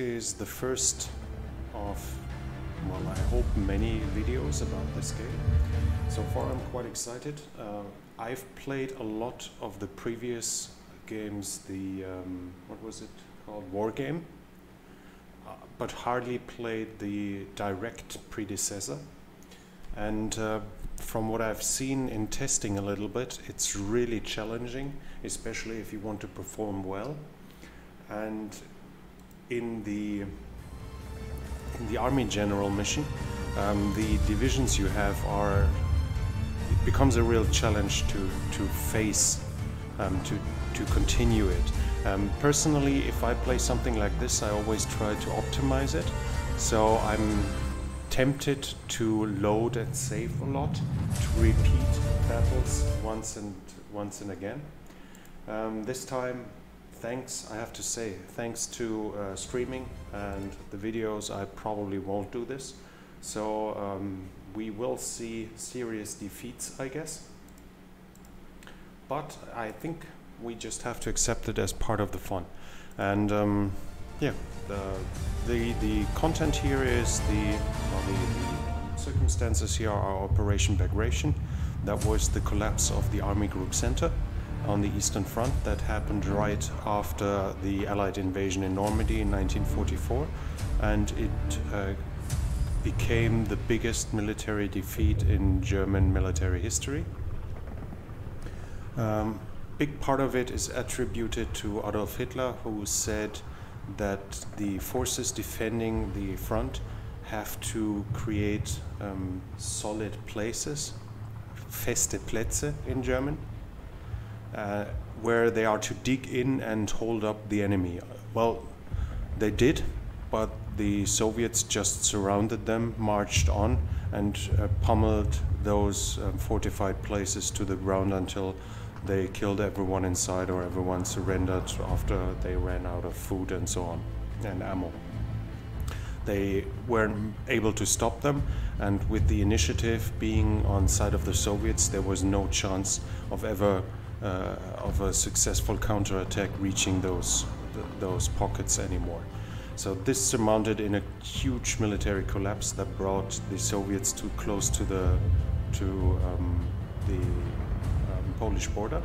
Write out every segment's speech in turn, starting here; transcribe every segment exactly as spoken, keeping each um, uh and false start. is the first of, well, I hope many videos about this game. So far I'm quite excited. Uh, I've played a lot of the previous games, the, um, what was it called, War Game, uh, but hardly played the direct predecessor. And uh, from what I've seen in testing a little bit, it's really challenging, especially if you want to perform well. And in the in the Army General mission, um, the divisions you have are, it becomes a real challenge to to face, um, to to continue it. Um, personally, if I play something like this, I always try to optimize it. So I'm tempted to load and save a lot, to repeat battles once and once and again. Um, this time, thanks, I have to say, thanks to uh, streaming and the videos, I probably won't do this. So um, we will see serious defeats, I guess. But I think we just have to accept it as part of the fun. And um, yeah, the, the, the content here is the, well, the, the circumstances here are Operation Bagration. That was the collapse of the Army Group Center on the Eastern Front that happened right after the Allied invasion in Normandy in nineteen forty-four, and it uh, became the biggest military defeat in German military history. Um, big part of it is attributed to Adolf Hitler, who said that the forces defending the front have to create um, solid places, feste Plätze in German, Uh, where they are to dig in and hold up the enemy. Well, they did, but the Soviets just surrounded them, marched on, and uh, pummeled those uh, fortified places to the ground until they killed everyone inside, or everyone surrendered after they ran out of food and so on, and ammo. They weren't able to stop them, and with the initiative being on side of the Soviets, there was no chance of ever Uh, of a successful counterattack reaching those th those pockets anymore. So this surmounted in a huge military collapse that brought the Soviets too close to the to um, the um, Polish border.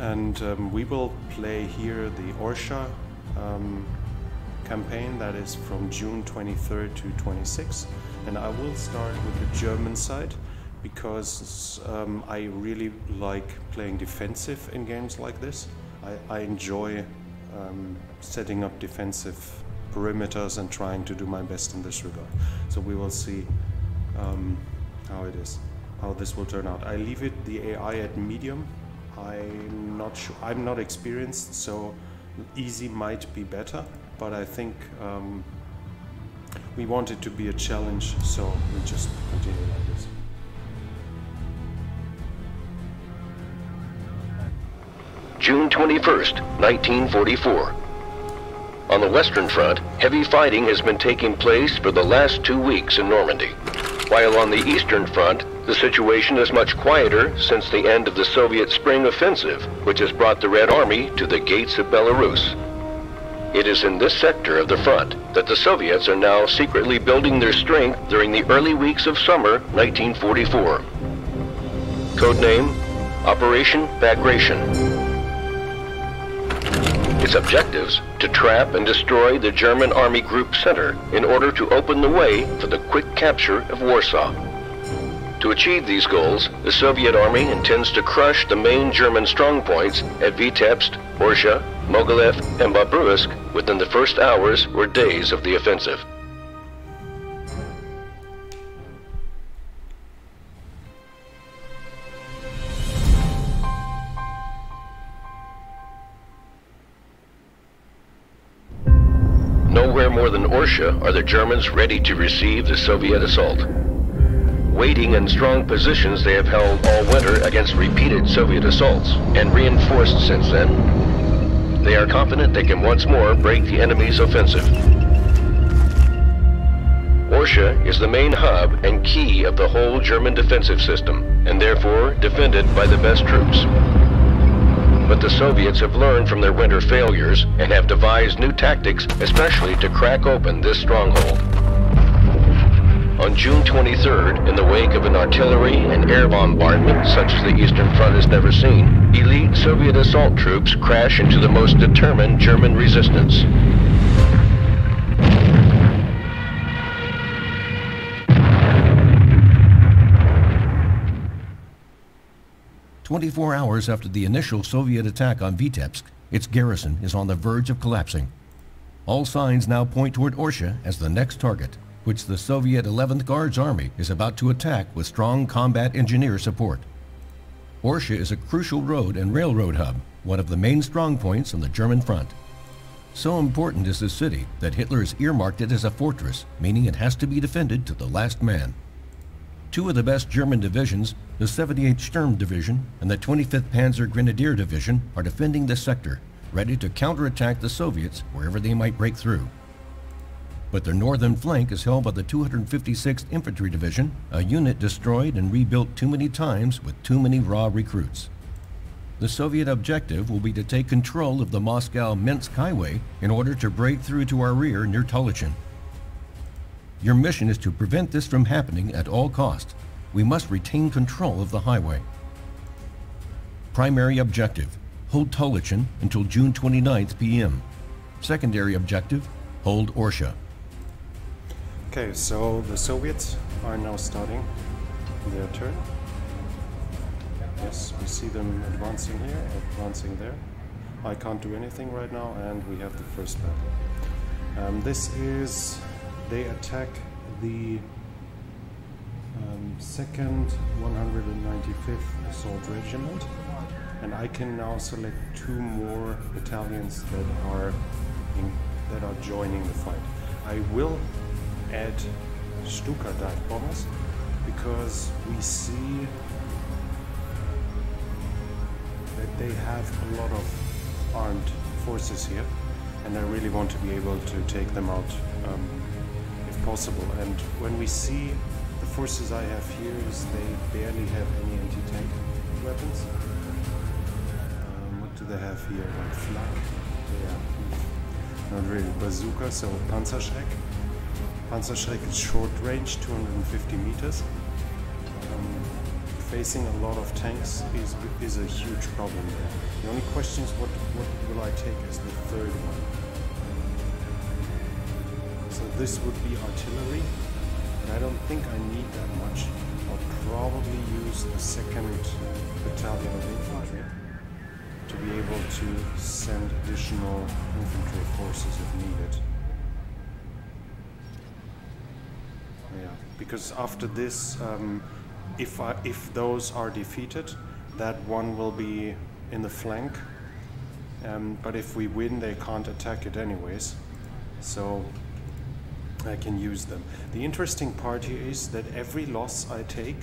And um, we will play here the Orsha um, campaign that is from June twenty-third to twenty-sixth, and I will start with the German side, because um, I really like playing defensive in games like this. I, I enjoy um, setting up defensive perimeters and trying to do my best in this regard. So we will see um, how it is, how this will turn out. I leave it the A I at medium. I'm not sure. I'm not experienced, so easy might be better. But I think um, we want it to be a challenge, so we just continue like this. June twenty-first, nineteen forty-four. On the Western Front, heavy fighting has been taking place for the last two weeks in Normandy, while on the Eastern Front, the situation is much quieter since the end of the Soviet spring offensive, which has brought the Red Army to the gates of Belarus. It is in this sector of the front that the Soviets are now secretly building their strength during the early weeks of summer nineteen forty-four. Codename, Operation Bagration. Its objectives, to trap and destroy the German Army Group Center in order to open the way for the quick capture of Warsaw. To achieve these goals, the Soviet Army intends to crush the main German strongpoints at Vitebsk, Orsha, Mogilev, and Bobruysk within the first hours or days of the offensive. Nowhere more than Orsha are the Germans ready to receive the Soviet assault. Waiting in strong positions they have held all winter against repeated Soviet assaults and reinforced since then, they are confident they can once more break the enemy's offensive. Orsha is the main hub and key of the whole German defensive system, and therefore defended by the best troops. But the Soviets have learned from their winter failures and have devised new tactics, especially to crack open this stronghold. On June twenty-third, in the wake of an artillery and air bombardment such as the Eastern Front has never seen, elite Soviet assault troops crash into the most determined German resistance. twenty-four hours after the initial Soviet attack on Vitebsk, its garrison is on the verge of collapsing. All signs now point toward Orsha as the next target, which the Soviet eleventh Guards Army is about to attack with strong combat engineer support. Orsha is a crucial road and railroad hub, one of the main strong points on the German front. So important is this city that Hitler has earmarked it as a fortress, meaning it has to be defended to the last man. Two of the best German divisions, the seventy-eighth Sturm Division and the twenty-fifth Panzer Grenadier Division, are defending this sector, ready to counterattack the Soviets wherever they might break through. But their northern flank is held by the two hundred fifty-sixth Infantry Division, a unit destroyed and rebuilt too many times with too many raw recruits. The Soviet objective will be to take control of the Moscow-Minsk Highway in order to break through to our rear near Tolochin. Your mission is to prevent this from happening at all costs. We must retain control of the highway. Primary objective, hold Tolochin until June twenty-ninth p m Secondary objective, hold Orsha. Okay, so the Soviets are now starting their turn. Yes, we see them advancing here, advancing there. I can't do anything right now, and we have the first battle. Um, this is... They attack the um, second one hundred ninety-fifth Assault Regiment, and I can now select two more battalions that are in, that are joining the fight. I will add Stuka dive bombers because we see that they have a lot of armed forces here, and I really want to be able to take them out. Um, possible. And when we see the forces I have here is they barely have any anti-tank weapons. Um, what do they have here? Like flak? Yeah, not really. Bazooka, so Panzerschreck. Panzerschreck is short range, two hundred fifty meters. Um, facing a lot of tanks is is a huge problem there. The only question is what, what will I take as the third one? So this would be artillery, and I don't think I need that much. I'll probably use the second battalion of infantry to be able to send additional infantry forces if needed. Yeah, because after this, um, if I, if those are defeated, that one will be in the flank. Um, but if we win, they can't attack it anyways. So I can use them. The interesting part here is that every loss I take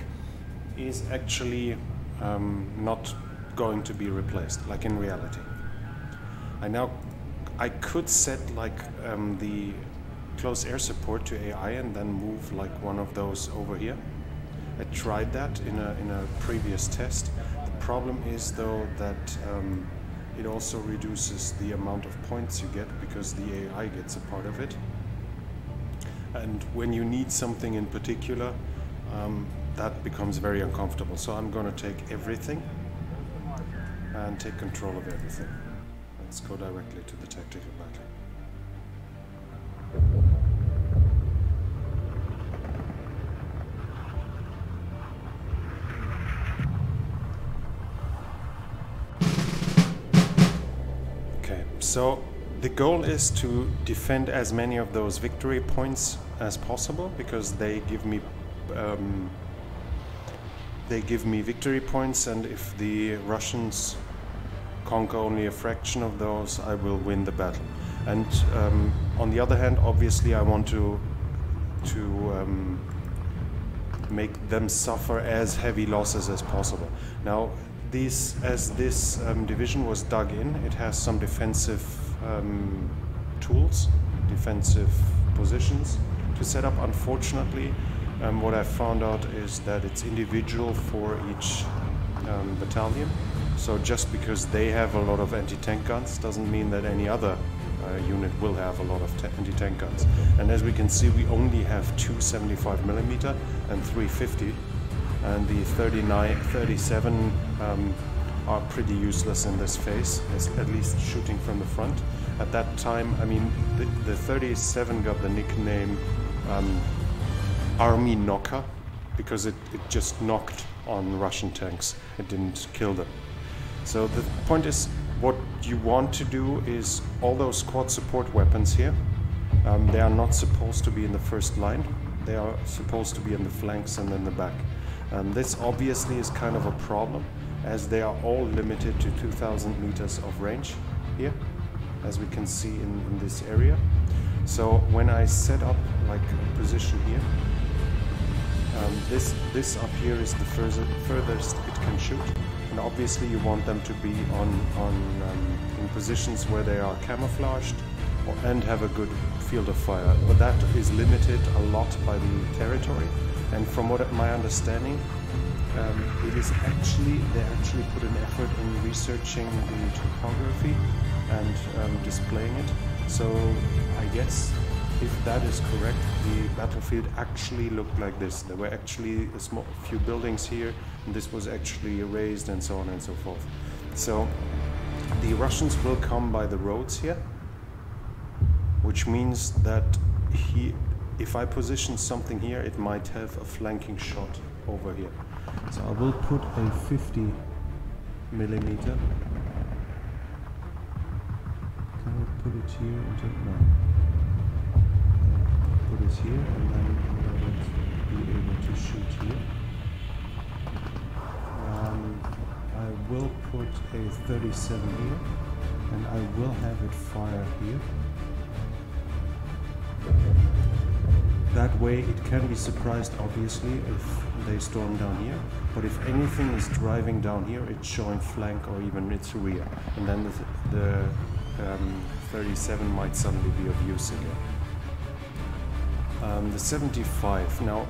is actually um, not going to be replaced, like in reality. I now, I could set like um, the close air support to A I and then move like one of those over here. I tried that in a, in a previous test. The problem is though that um, it also reduces the amount of points you get because the A I gets a part of it. And when you need something in particular, um, that becomes very uncomfortable. So I'm going to take everything and take control of everything. Let's go directly to the tactical battle. Okay, so the goal is to defend as many of those victory points as possible because they give me um, they give me victory points, and if the Russians conquer only a fraction of those, I will win the battle. And um, on the other hand, obviously I want to to um, make them suffer as heavy losses as possible. Now, these, as this um, division was dug in, it has some defensive Um, tools, defensive positions to set up. Unfortunately, um, what I found out is that it's individual for each um, battalion, So just because they have a lot of anti-tank guns doesn't mean that any other uh, unit will have a lot of anti-tank guns. And as we can see, we only have two seventy-five millimeter and three fifty, and the thirty-nine, thirty-seven um, are pretty useless in this phase, at least shooting from the front. At that time, I mean, the, the thirty-seven got the nickname um, Army Knocker, because it, it just knocked on Russian tanks, it didn't kill them. So the point is, what you want to do is all those squad support weapons here, um, they are not supposed to be in the first line, they are supposed to be in the flanks and in the back. Um, this obviously is kind of a problem, as they are all limited to two thousand meters of range here, as we can see in, in this area. So when I set up like a position here, um, this, this up here is the further, furthest it can shoot. And obviously you want them to be on, on um, in positions where they are camouflaged or, and have a good field of fire. But that is limited a lot by the territory. And from what my understanding, Um, it is actually, they actually put an effort in researching the topography and um, displaying it. So I guess if that is correct, the battlefield actually looked like this. There were actually a small, few buildings here, and this was actually erased and so on and so forth. So the Russians will come by the roads here, which means that he, if I position something here, it might have a flanking shot over here. So I will put a fifty millimeter. Can I put it here? Into, no. Put it here, and then I will be able to shoot here. Um, I will put a thirty-seven here, and I will have it fire here. That way it can be surprised, obviously, if they storm down here. But if anything is driving down here, it's showing flank or even its rear. And then the, the um, thirty-seven might suddenly be of use again. Um, the seventy-five. Now,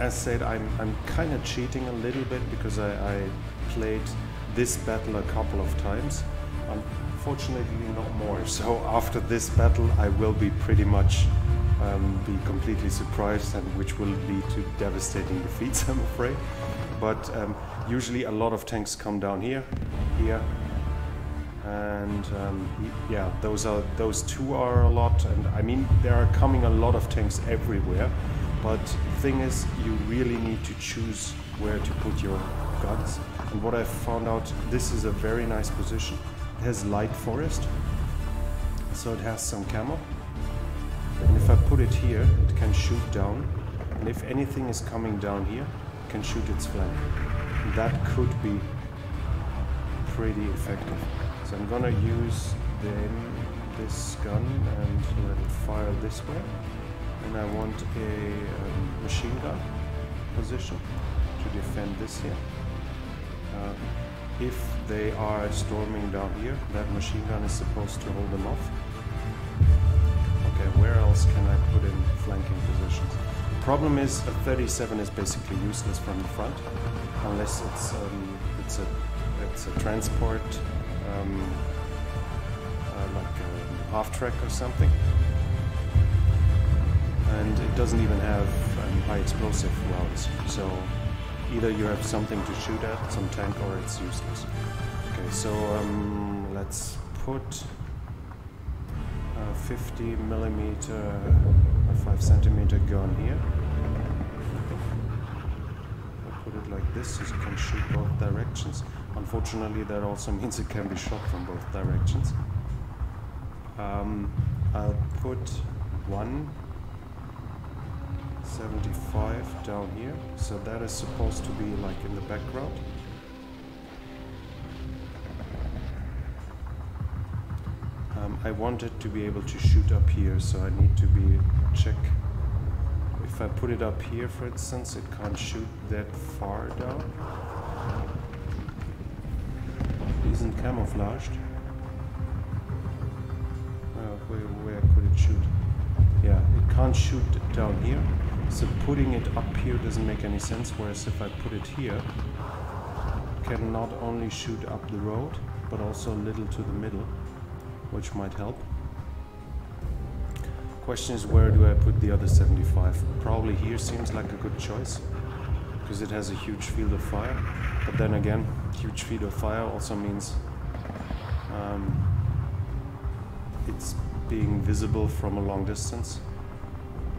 as said, I'm, I'm kind of cheating a little bit because I, I played this battle a couple of times. Unfortunately, not more. So after this battle, I will be pretty much Um, be completely surprised, and which will lead to devastating defeats, I'm afraid. But um, usually a lot of tanks come down here, here, and um, yeah, those are those two are a lot. And I mean, there are coming a lot of tanks everywhere. But the thing is, you really need to choose where to put your guns. And what I found out, this is a very nice position. It has light forest, so it has some camo. And if I put it here, it can shoot down, and if anything is coming down here, it can shoot its flank. And that could be pretty effective. So I'm gonna use then this gun and let it fire this way. And I want a um, machine gun position to defend this here. Uh, if they are storming down here, that machine gun is supposed to hold them off. Where else can I put in flanking positions? The problem is a thirty-seven is basically useless from the front, unless it's um, it's a it's a transport um, uh, like a half track or something, and it doesn't even have um, high explosive rounds. So either you have something to shoot at, some tank, or it's useless. Okay, so um, let's put fifty millimeter, five centimeter gun here. I'll put it like this, so it can shoot both directions. Unfortunately, that also means it can be shot from both directions. Um, I'll put one seventy-five down here, so that is supposed to be like in the background. I wanted to be able to shoot up here, so I need to be check. If I put it up here, for instance, it can't shoot that far down. It isn't camouflaged. Well, where, where could it shoot? Yeah, it can't shoot down here, so putting it up here doesn't make any sense, whereas if I put it here, can not only shoot up the road, but also a little to the middle, which might help. Question is, where do I put the other seventy-five? Probably here seems like a good choice, because it has a huge field of fire. But then again, huge field of fire also means um, it's being visible from a long distance.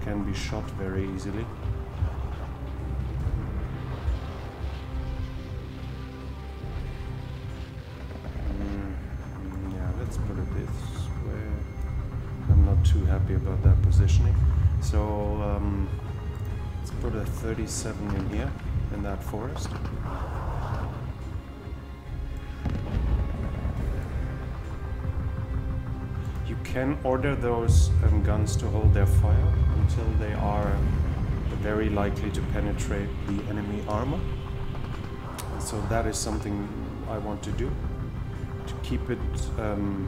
Can be shot very easily. About that positioning. So um, let's put a thirty-seven in here, in that forest. You can order those um, guns to hold their fire until they are very likely to penetrate the enemy armor. So that is something I want to do, to keep it um,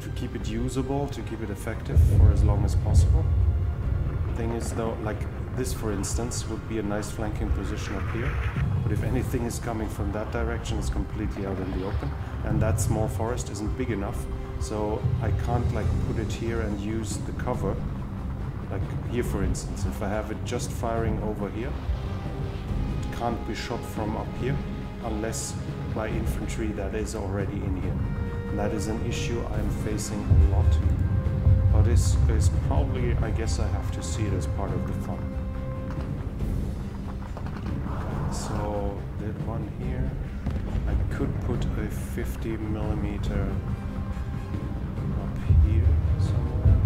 to keep it usable, to keep it effective for as long as possible. Thing is though, like this for instance, would be a nice flanking position up here, but if anything is coming from that direction, it's completely out in the open, and that small forest isn't big enough, so I can't like put it here and use the cover, like here for instance. If I have it just firing over here, it can't be shot from up here, unless by infantry that is already in here. That is an issue I'm facing a lot, but it's, it's probably, I guess I have to see it as part of the fun. So, that one here, I could put a fifty millimeter up here somewhere.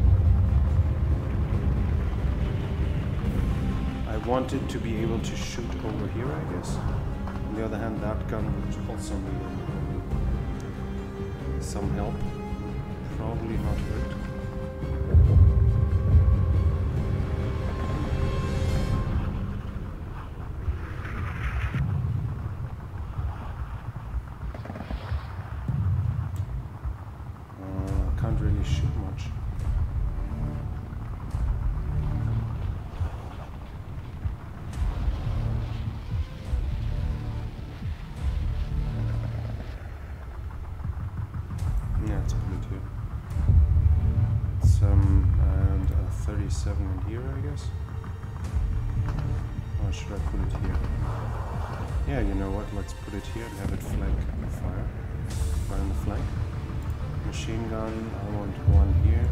I wanted to be able to shoot over here, I guess. On the other hand, that gun would also be some help, probably not hurt. Uh, can't really shoot much. thirty-seven in here, I guess. Or should I put it here? Yeah, you know what? Let's put it here and have it flank and fire. Fire on the flank. Machine gun. I want one here,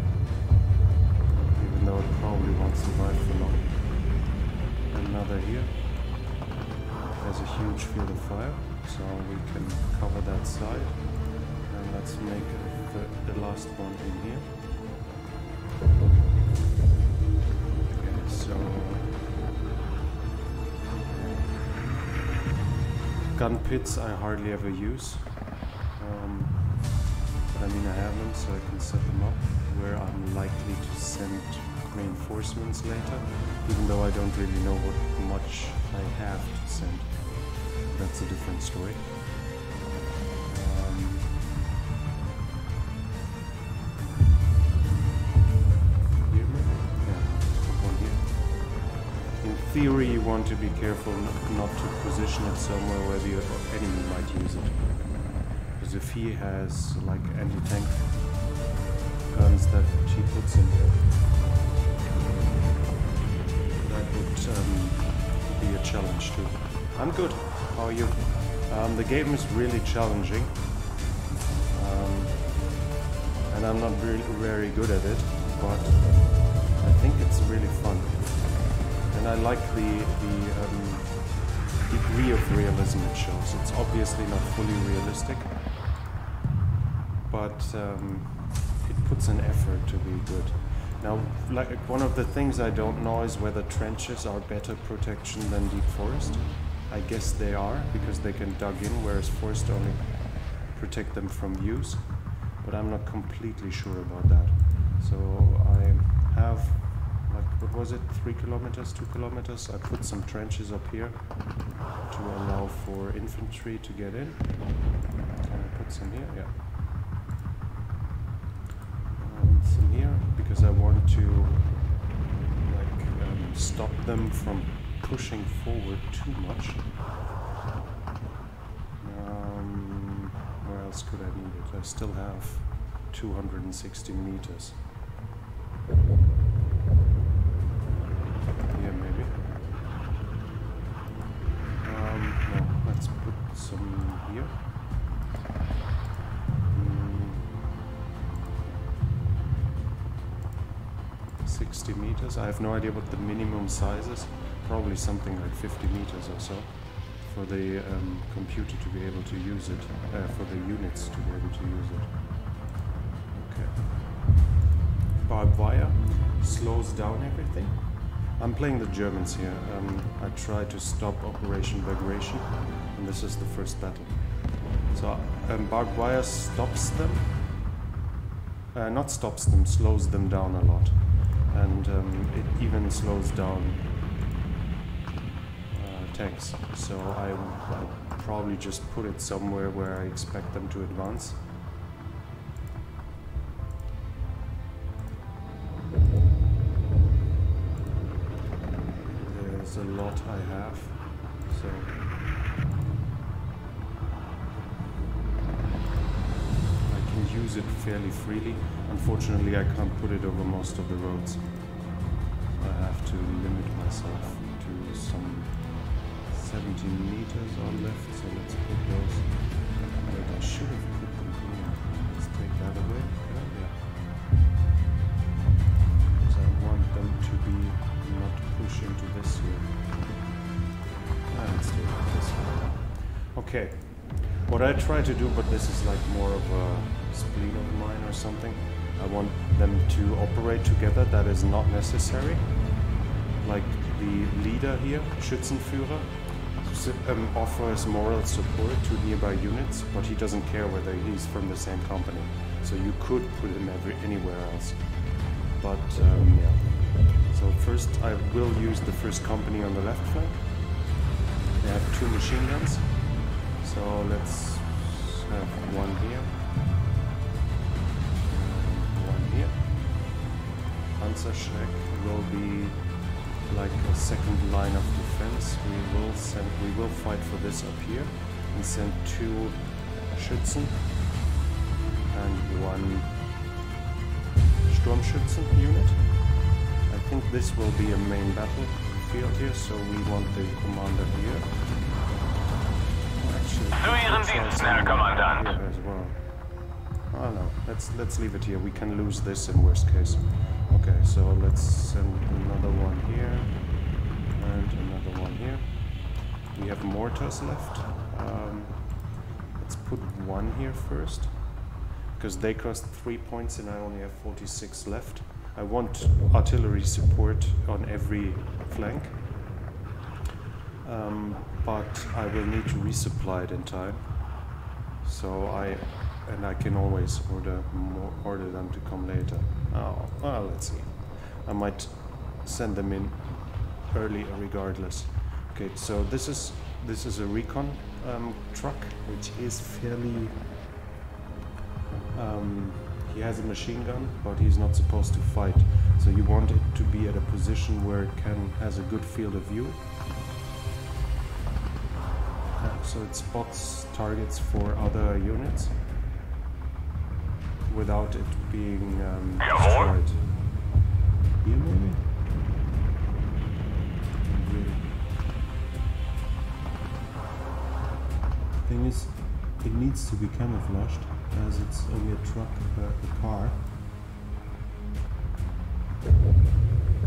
even though it probably won't survive for long. Another here. There's a huge field of fire, so we can cover that side. And let's make the, the last one in here. Gun pits I hardly ever use, um, but I mean I have them, so I can set them up where I'm likely to send reinforcements later, even though I don't really know what much I have to send. That's a different story. Um, here maybe? Yeah, let's put one here. In theory you want to be careful not to position it somewhere where the enemy might use it, because if he has like anti-tank guns that he puts in there, that would um, be a challenge too. I'm good, how are you? Um, the game is really challenging, um, and I'm not really very good at it, but I think it's really fun, and I like the, the um, degree of realism it shows. It's obviously not fully realistic, but um, it puts an effort to be good. Now, like, one of the things I don't know is whether trenches are better protection than deep forest. I guess they are, because they can dug in, whereas forest only protect them from use, but I'm not completely sure about that. So I have, like, what was it, three kilometers, two kilometers? I put some trenches up here to allow for infantry to get in. Can I put some here? Yeah. Um, some here, because I want to like um, stop them from pushing forward too much. what I needed. I still have two hundred sixty meters. Yeah, maybe. Um, no, let's put some here. Mm. sixty meters. I have no idea what the minimum size is. Probably something like fifty meters or so, for the um, computer to be able to use it, uh, for the units to be able to use it. Okay. Barbed wire slows down everything. I'm playing the Germans here. Um, I tried to stop Operation Bagration, and this is the first battle. So um, barbed wire stops them, uh, not stops them, slows them down a lot. And um, it even slows down tanks, so I I'll probably just put it somewhere where I expect them to advance. There's a lot I have, so I can use it fairly freely. Unfortunately, I can't put it over most of the roads. I have to limit myself to some seventeen meters are left, so let's put those. Wait, I should have put them here. Let's take that away. Yeah, yeah. Because I want them to be not pushed into this here. Ah, let's do it this way. Okay. What I try to do, but this is like more of a spleen of mine or something. I want them to operate together. That is not necessary. Like the leader here, Schützenführer, Um, offers moral support to nearby units, but he doesn't care whether he's from the same company. So you could put him every, anywhere else. But um, yeah. So first, I will use the first company on the left flank. They have two machine guns, so let's have one here, one here. Panzerschreck will be like a second line of defense. We will send, we will fight for this up here and send two Schützen and one Sturmschützen unit. I think this will be a main battlefield here, so we want the commander here. Actually, to Ihren Dienst, Herr Kommandant. Here as well. Oh no, let's let's leave it here. We can lose this in worst case. Okay, so let's send another one here and another one here. We have mortars left. Um, let's put one here first, because they cost three points and I only have forty-six left. I want artillery support on every flank, um, but I will need to resupply it in time. So I and I can always order more, order them to come later. Oh, well, let's see. I might send them in early regardless. Okay, so this is this is a recon um, truck, which is fairly... Um, he has a machine gun, but he's not supposed to fight. So you want it to be at a position where it can has a good field of view. Uh, so it spots targets for other units without it being um, destroyed. Here maybe? The thing is, it needs to be camouflaged, as it's only a truck, uh, a car.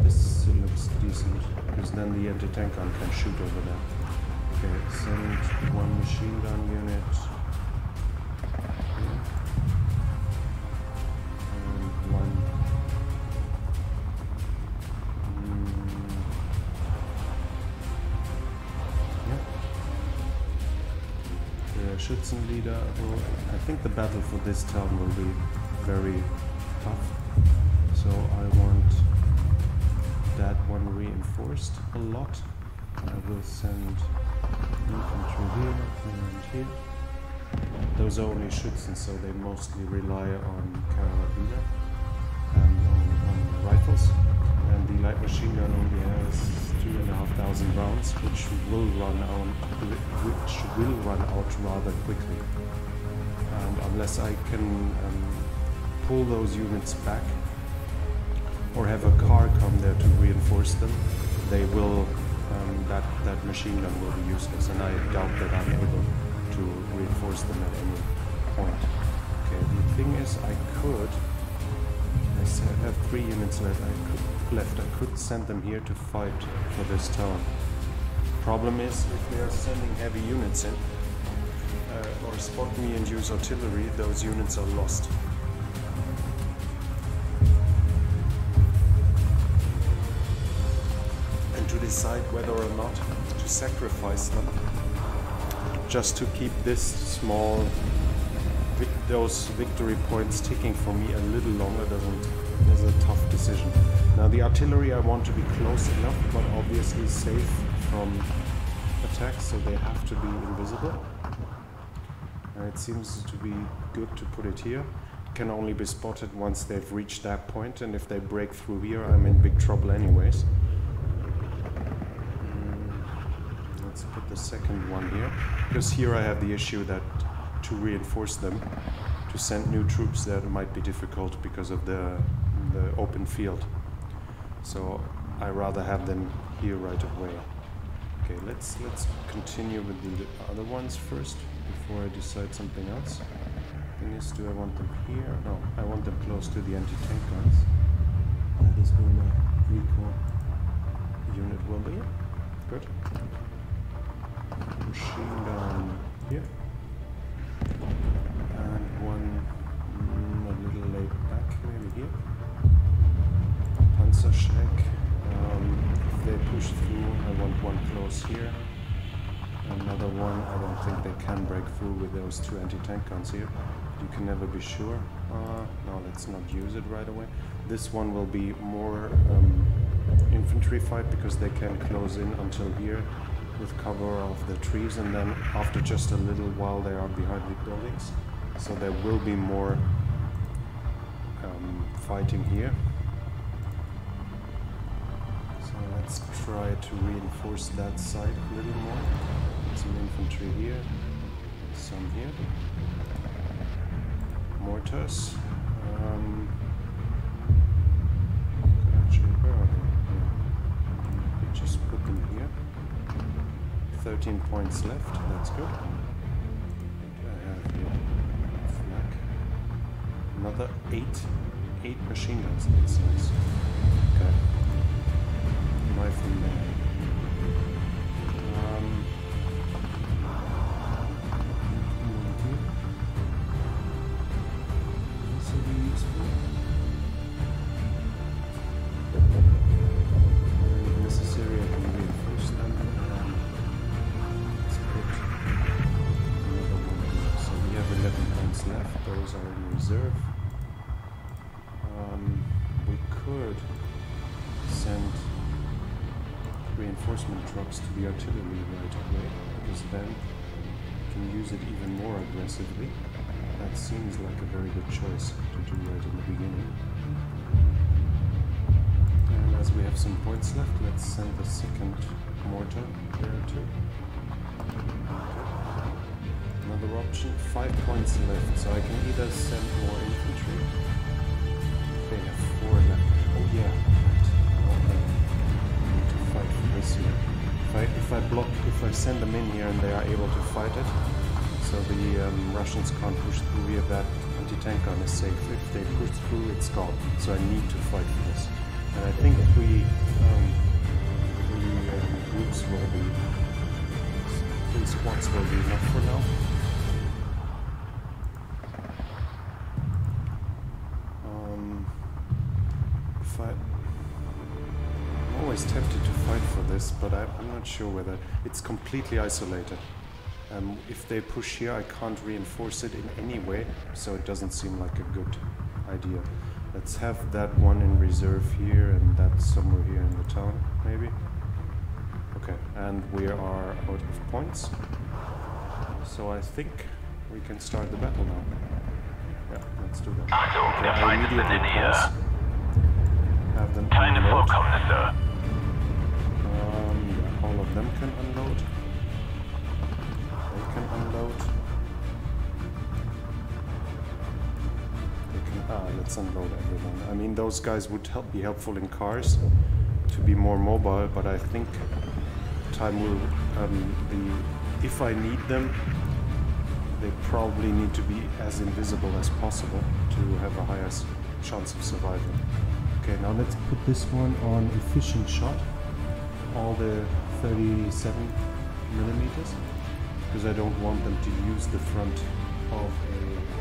This looks decent, because then the anti-tank gun can shoot over there. Okay, send one machine gun unit. Schützen leader. Will, I think the battle for this town will be very tough, so I want that one reinforced a lot. I will send infantry here and here. Those are only Schützen, so they mostly rely on Karabiner and on, on rifles. And the light machine gun only has two and a half thousand rounds, which will run out, which will run out rather quickly. and unless I can um, pull those units back or have a car come there to reinforce them, they will, um, that, that machine gun will be useless, and I doubt that I'm able to reinforce them at any point. Okay, the thing is, I could, I have three units left, I could, left, I could send them here to fight for this town. Problem is, if they are sending heavy units in, uh, or spot me and use artillery, those units are lost. Decide whether or not to sacrifice them just to keep this small vic those victory points ticking for me a little longer doesn't is a tough decision. Now the artillery I want to be close enough but obviously safe from attacks, so they have to be invisible. And it seems to be good to put it here. It can only be spotted once they've reached that point, and if they break through here I'm in big trouble anyways. Let's put the second one here, because here I have the issue that to reinforce them, to send new troops, that might be difficult because of the, the open field. So I rather have them here right away. Okay, let's let's continue with the other ones first before I decide something else. Thing is, do I want them here? No, I want them close to the anti-tank guns. That is where my recall unit will be. Good. Machine gun here, and one mm, a little laid back, maybe here. Panzerschreck, um, if they push through, I want one close here. Another one, I don't think they can break through with those two anti-tank guns here. You can never be sure. Uh, no, let's not use it right away. This one will be more um, infantry fight because they can close in until here, with cover of the trees, and then after just a little while they are behind the buildings, so there will be more um, fighting here. So let's try to reinforce that side a little more. Some infantry here, some here, mortars. Um, actually, where are they? Let me just put them here. thirteen points left, that's good. I have here flak. Another eight, eight machine guns, that's nice. Okay. Knife in there. Um, this will be useful. If necessary, I can reinforce them. Left, those are in reserve. Um, we could send reinforcement trucks to the artillery right away, because then we can use it even more aggressively. That seems like a very good choice to do right in the beginning. And as we have some points left, let's send the second mortar there too. Another option, five points left, so I can either send more infantry. They have four left. Oh yeah, right. I need to fight for this here. If I, if I block, if I send them in here and they are able to fight it, so the um, Russians can't push through here, that anti-tank gun is safe. If they push through, it's gone. So I need to fight for this. And I think if we, um, the uh, groups will be, three squads will be enough for now. Tempted to fight for this, but I, I'm not sure whether it's completely isolated. Um, if they push here, I can't reinforce it in any way, so it doesn't seem like a good idea. Let's have that one in reserve here, and that somewhere here in the town, maybe. Okay, and we are out of points, so I think we can start the battle now. Yeah, let's do that. Okay, I immediately pass. Have them unload. All of them can unload. They can unload. ah, let's unload everyone. I mean, those guys would help be helpful in cars to be more mobile, but I think time will um, be, if I need them, they probably need to be as invisible as possible to have a higher chance of survival. Okay, now let's put this one on efficient shot, all the thirty-seven millimeters, because I don't want them to use the front of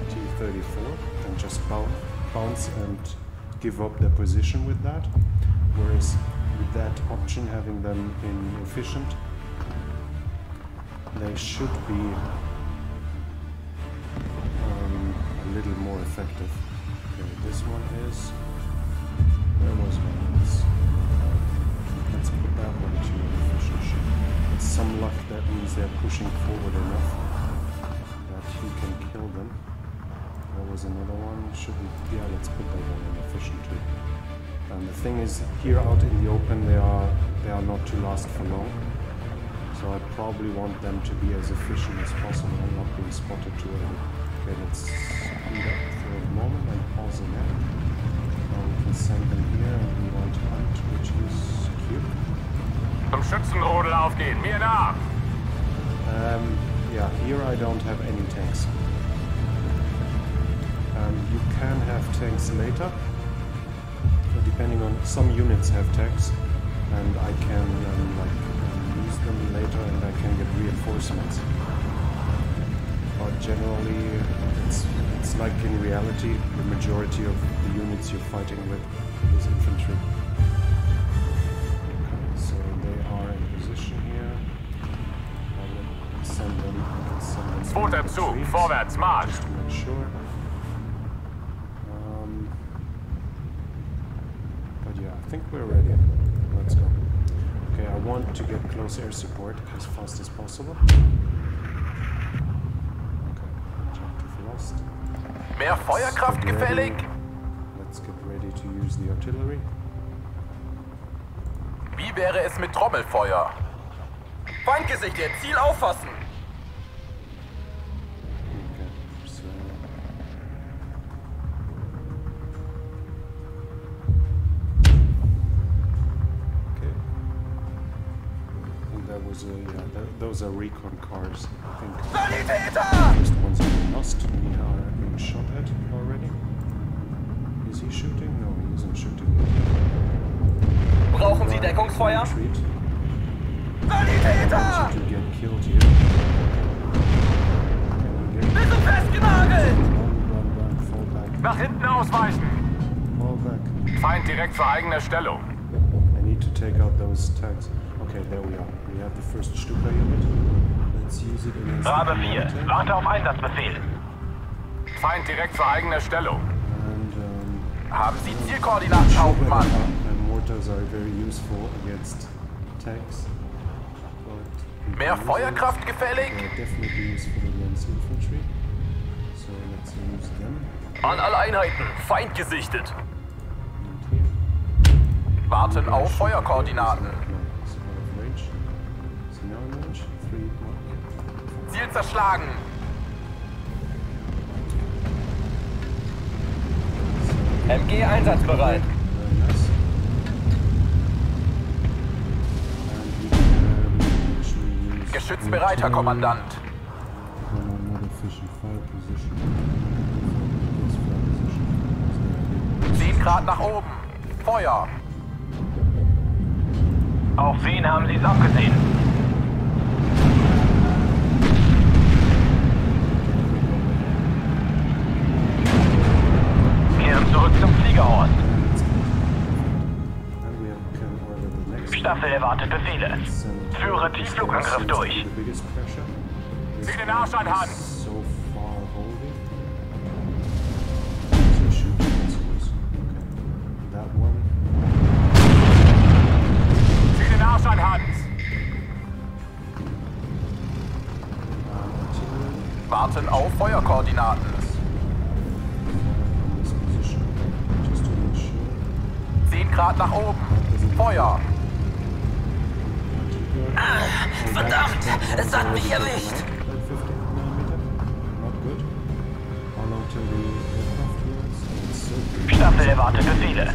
a T thirty-four and just bounce and give up their position with that, whereas with that option, having them in efficient, they should be um, a little more effective. Okay, this one is, where was my, let's put that one to efficient shot. With some luck that means they're pushing forward enough that he can kill them. There was another one, should we, yeah, let's put that one in efficient too. And the thing is, here out in the open, they are they are not to last for long. So I probably want them to be as efficient as possible and not being spotted too early. Okay, let's speed up for a moment and pause in there. Now we can send them here and we want to hunt, which is Q. Zum Schützenrodel aufgehen, mir nach! Um, yeah, here I don't have any tanks. Um, you can have tanks later. Depending on, some units have tanks, and I can um, like um, use them later, and I can get reinforcements. But generally, it's, it's like in reality, the majority of the units you're fighting with is infantry. Okay, so they are in position here. I'll send them. I'll send them. Roter Zug, vorwärts, Marsch. Just to make sure. I think we're ready. Let's go. Okay, I want to get close air support as fast as possible. Okay, objective lost. Mehr Feuerkraft gefällig. Let's get ready to use the artillery. Wie wäre es mit Trommelfeuer? Fanke sich der Ziel auffassen. So, yeah, th those are recon cars, I think. The first ones we lost, we are being shot at already. Is he shooting? No, he isn't shooting. Brauchen Sie Deckungsfeuer? Retreat. Validator! To get killed here. Bist du festgenagelt? Nach hinten ausweichen! Fall back. Feind direkt vor eigener Stellung. I need to take out those tanks. Okay, there we are. We have the first Stuka unit. Let's use it against Bravo four, warte auf Einsatzbefehl. Feind direkt zur eigener Stellung. And, um, haben Sie Zielkoordinaten, Hauptmann? And mortars are very useful against tanks. But mehr Feuerkraft gefällig? Definitely useful against infantry. So let's use them. An alle Einheiten, Feind gesichtet. Warten auf Feuerkoordinaten. Ziel zerschlagen! M G einsatzbereit! Geschütz bereit, Herr Kommandant! Sieben Grad nach oben! Feuer! Auf wen haben Sie es abgesehen? Staffel erwartet Befehle. Führe Tiefflugangriff durch. Sieh den Arsch an, Han! Sieh den Arsch an, Han! Warten auf Feuerkoordinaten. zehn Grad nach oben. Feuer! Verdammt! Es hat mich erwischt! fifteen millimeter, not good. How long till the aircraft wheels? Staffel erwartete Ziele.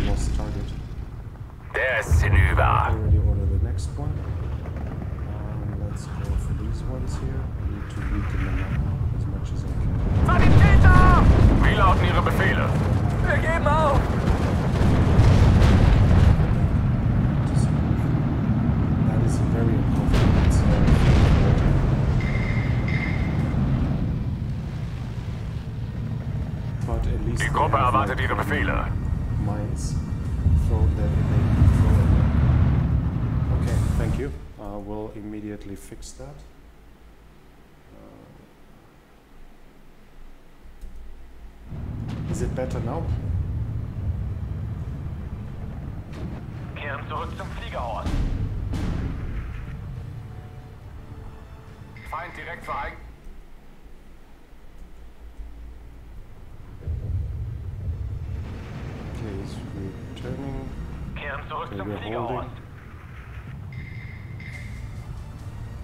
Der ist hinüber. Sanitäter! Wie lauten Ihre Befehle? Wir geben auf! Die Gruppe erwartet Ihre Befehle. Okay, thank you. Uh, we'll immediately fix that. Uh, is it better now? Kehren zurück zum Fliegerhorst. Feind direkt vereignet. Okay, he's returning. Kehren zurück okay, zum Fliegerhorst.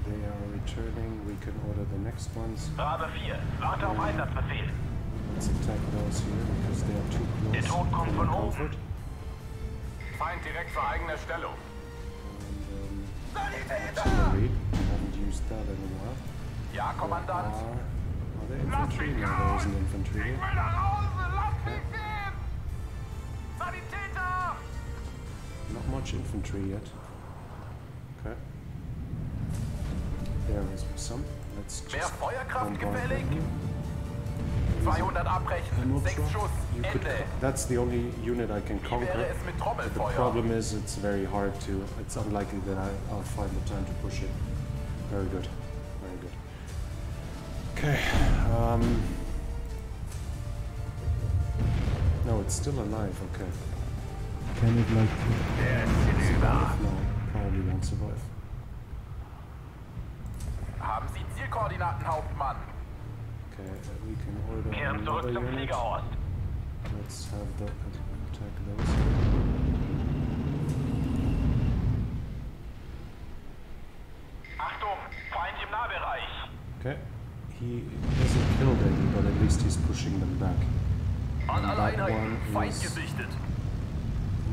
They are returning. We can order the next ones. Rabe vier, warte yeah. auf Einsatzbefehl. Let's attack those here because they are too close. Der Tod kommt von oben. Feind direkt vor eigener Stellung. Artillery. I haven't used that in a while. Ja, Kommandant. Are they infantry? No, there isn't infantry. Ich will nach Hause, lass mich gehen! Sanitäter! Not much infantry yet. Okay. There is some. Let's just. Mehr Feuerkraft gefällig? zweihundert abbrechen, sechs Schuss, Ende. That's the only unit I can conquer. But the problem is it's very hard to, it's unlikely that I, I'll find the time to push it. Very good, very good. Okay. Um, no, it's still alive, okay. Can it like... survive? No, probably won't survive. Haben Sie Zielkoordinaten, Hauptmann? Okay, we can order another unit. Let's have the attack those. Achtung, Feind im Nahbereich. Okay, he doesn't kill them, but at least he's pushing them back. And that one is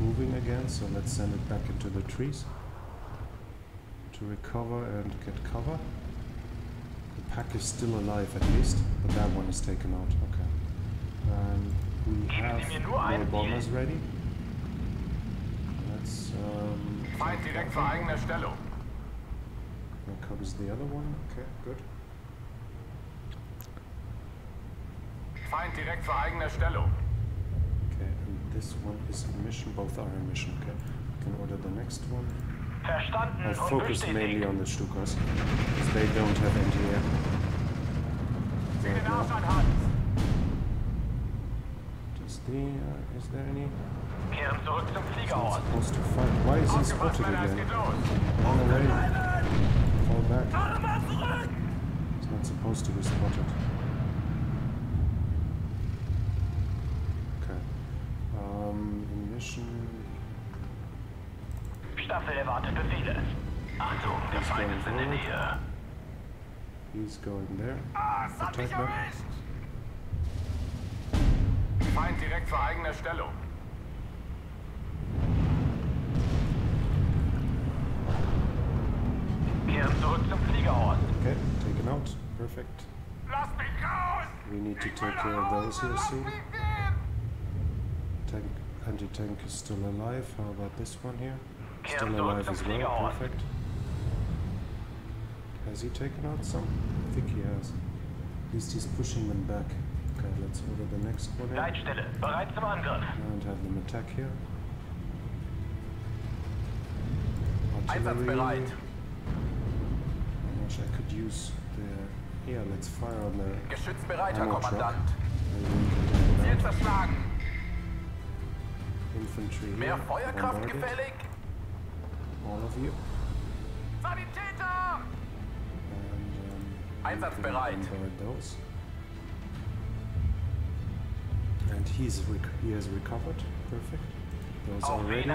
moving again, so let's send it back into the trees to recover and get cover. Pack is still alive at least, but that one is taken out. Okay. And we have more bombers ready. Let's. Um, Feind direkt vor eigener Stellung. Here comes the other one. Okay, good. Feind direkt vor eigener Stellung. Okay, and this one is a mission. Both are a mission. Okay. We can order the next one. I focused mainly on the Stukas, because they don't have M G M. Right Just the... Uh, is there any? It's not supposed to fight. Why is he spotted again? All the way. Fall back. It's not supposed to be spotted. Okay. Um, mission... Staffel erwartet Befehle. Achtung, der Feind ist in der Nähe. He's going there. Ah, es hat mich erwischt! Feind direkt vor eigener Stellung. Kehren zurück zum Fliegerhorst. Okay, taken out. Perfect. Lass mich raus! We need to take care of those here soon. Tank, anti-tank is still alive. How about this one here? Still alive as well, perfect. Has he taken out some? I think he has. At least he's pushing them back. Okay, let's order the next one in. And have them attack here. Artillery. I wish I could use the... Yeah, let's fire on the... ammo truck. Ziel zerschlagen. Infantry here. Mehr Feuerkraft gefällig. All of you. Sanitäter! And, um, Einsatzbereit. Those. And he's rec he has recovered. Perfect. Those are ready. So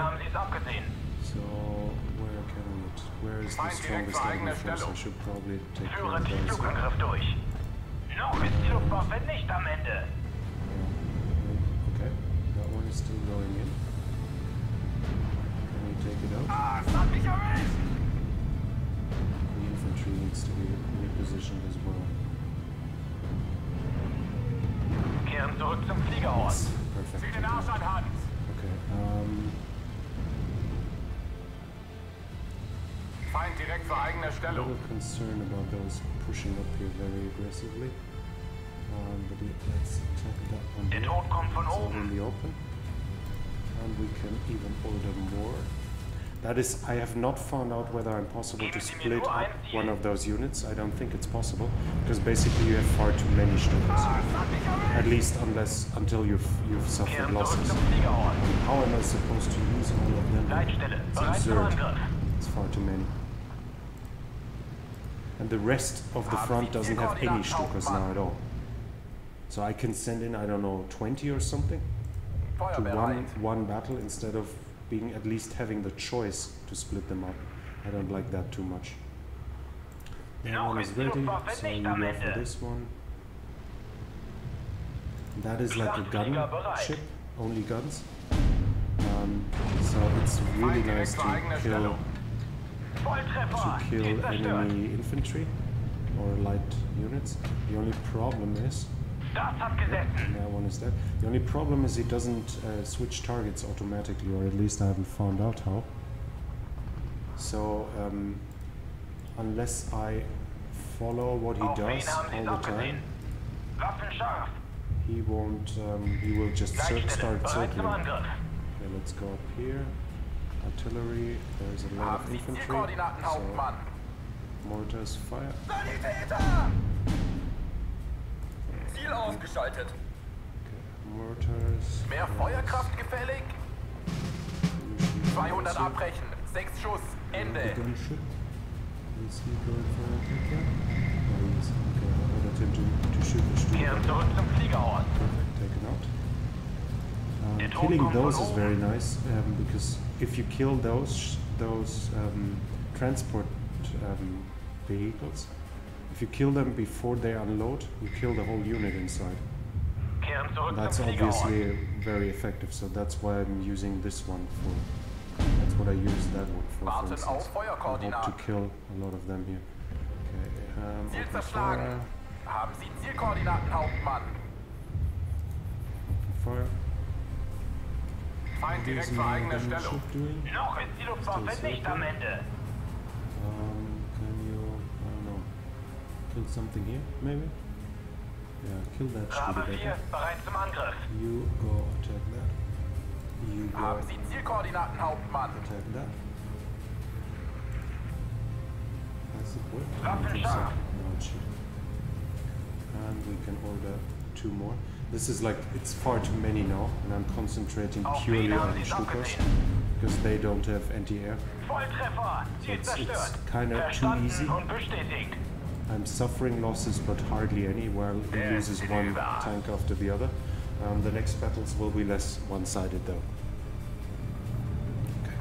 where can it? Where is the strongest enemy force? I should probably take care of those. Okay, that one is still going in. Can we take it out? Ah, something already! The infantry needs to be repositioned as well. Kehren zurück zum Fliegerort. Perfect. Sieh den Arsch an, Hans! Okay, um... Feind direkt vor eigener Stellung. I'm a little concerned about those pushing up here very aggressively. Um, but it, let's attack that one. Der Tod kommt von oben. In the open. And we can even order more. That is, I have not found out whether I'm possible to split up one of those units. I don't think it's possible, because basically you have far too many Stukas. At least unless, until you've, you've suffered losses. How am I supposed to use all of them? It's absurd. It's far too many. And the rest of the front doesn't have any Stukas now at all. So I can send in, I don't know, twenty or something to one, one battle instead of being at least having the choice to split them up. I don't like that too much. That one is ready, so you go for this one. That is like a gun ship, only guns. Um, so it's really nice to kill, to kill enemy infantry or light units. The only problem is... Yeah, that one is there. The only problem is it doesn't uh, switch targets automatically, or at least I haven't found out how. So, um, unless I follow what he does all the time, he won't, um, he will just start circling. Okay, let's go up here. Artillery, there's a lot of infantry, so mortars fire. Ziel ausgeschaltet. Okay. Mortars. Mehr Feuerkraft gefällig. zweihundert abbrechen. sechs Schuss. Ende. Is he going for a kick there? No, he is. Okay, I ordered him to, to shoot the Stuka. Kehren zurück zum Fliegerort. Perfect, taken out. Um, killing those is very nice, um, because if you kill those those um, transport um, vehicles, if you kill them before they unload, you kill the whole unit inside. That's obviously very effective, so that's why I'm using this one for. That's what I use that one for, for instance. I hope to kill a lot of them here. Okay, um, fire. Fire. Feind direkt vor eigener Stellung. Noch ist die Luftwaffe nicht am Ende. Kill something here, maybe? Yeah, kill that Stuka. You go attack that. You go attack that. Has it worked? No, it should. And we can order two more. This is like, it's far too many now, and I'm concentrating purely on the Stukas, because they don't have anti-air. So it's it's kind of too easy. I'm suffering losses, but hardly any, while he loses one tank after the other. Um, the next battles will be less one-sided, though. Okay.